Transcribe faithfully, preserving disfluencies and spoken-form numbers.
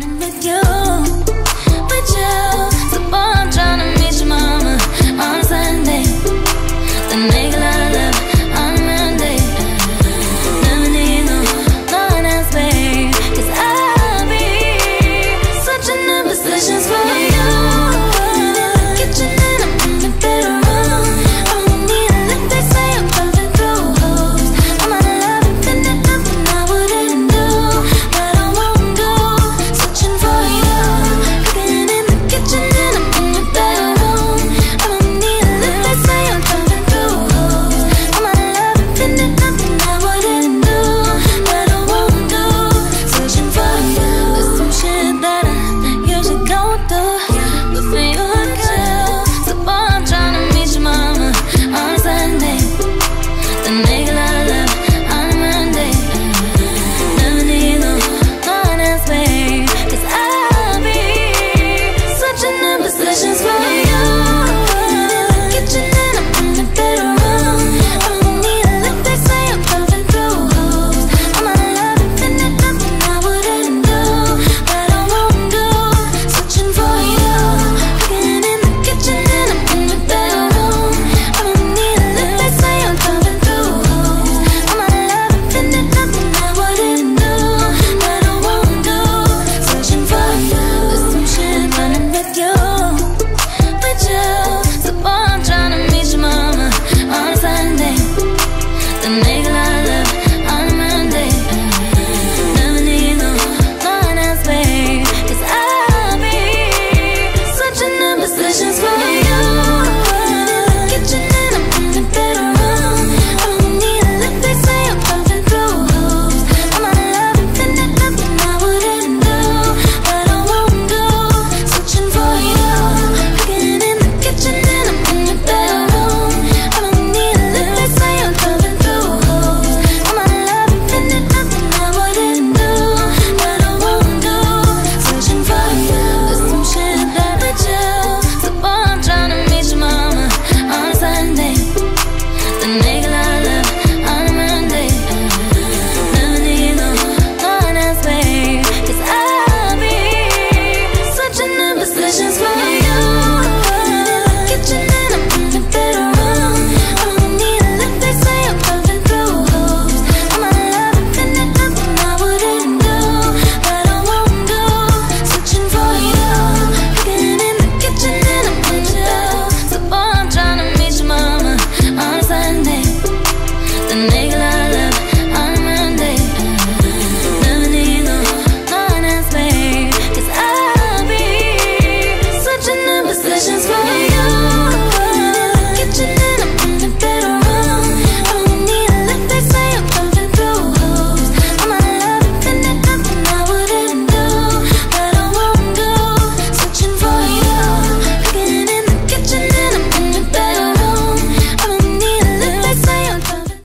down in the dark.